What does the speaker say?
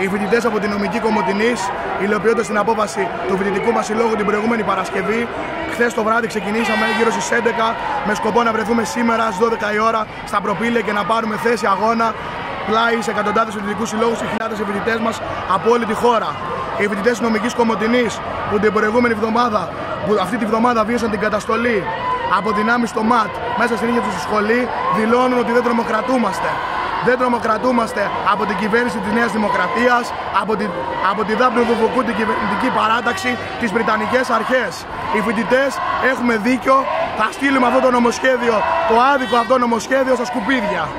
οι φοιτητές από την Νομική Κομοτηνής, υλοποιώντας την απόφαση του φοιτητικού μας συλλόγου την προηγούμενη Παρασκευή. Χθες το βράδυ ξεκινήσαμε γύρω στις 11 με σκοπό να βρεθούμε σήμερα στις 12 η ώρα στα Προπύλαια και να πάρουμε θέση αγώνα πλάι σε εκατοντάδες φοιτητικού συλλόγους και χιλιάδες φοιτητές μας από όλη τη χώρα. Οι φοιτητές της Νομικής Κομοτηνής που την προηγούμενη εβδομάδα, αυτή τη βδομάδα βίωσαν την καταστολή από δυνάμεις στο ΜΑΤ μέσα στην ίδια του σχολή, δηλώνουν ότι δεν τρομοκρατούμαστε. Δεν τρομοκρατούμαστε από την κυβέρνηση της Νέας Δημοκρατίας, από τη δάπνου που βουκούν την κυβερνητική παράταξη, τις Βρετανικές αρχές. Οι φοιτητές έχουμε δίκιο, θα στείλουμε αυτό το νομοσχέδιο, το άδικο αυτό νομοσχέδιο στα σκουπίδια.